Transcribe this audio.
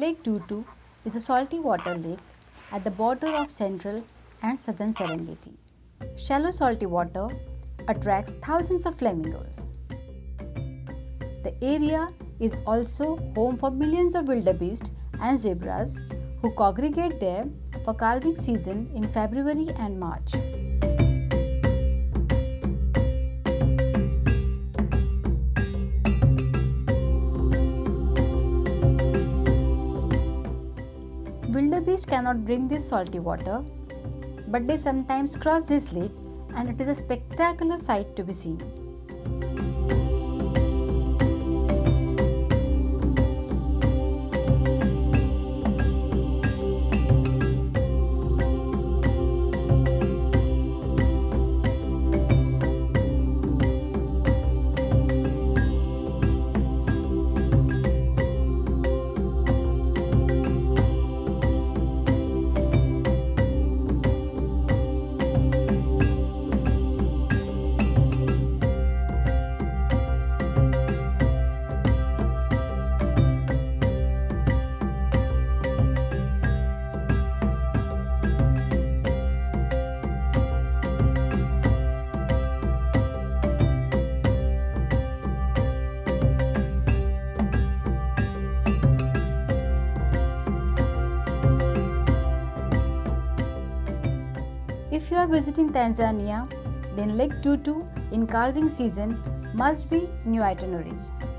Lake Ndutu is a salty water lake at the border of central and southern Serengeti. Shallow salty water attracts thousands of flamingos. The area is also home for millions of wildebeest and zebras who congregate there for calving season in February and March. Wildebeest cannot drink this salty water, but they sometimes cross this lake, and it is a spectacular sight to be seen. If you are visiting Tanzania, then Lake Ndutu in calving season must be in your itinerary.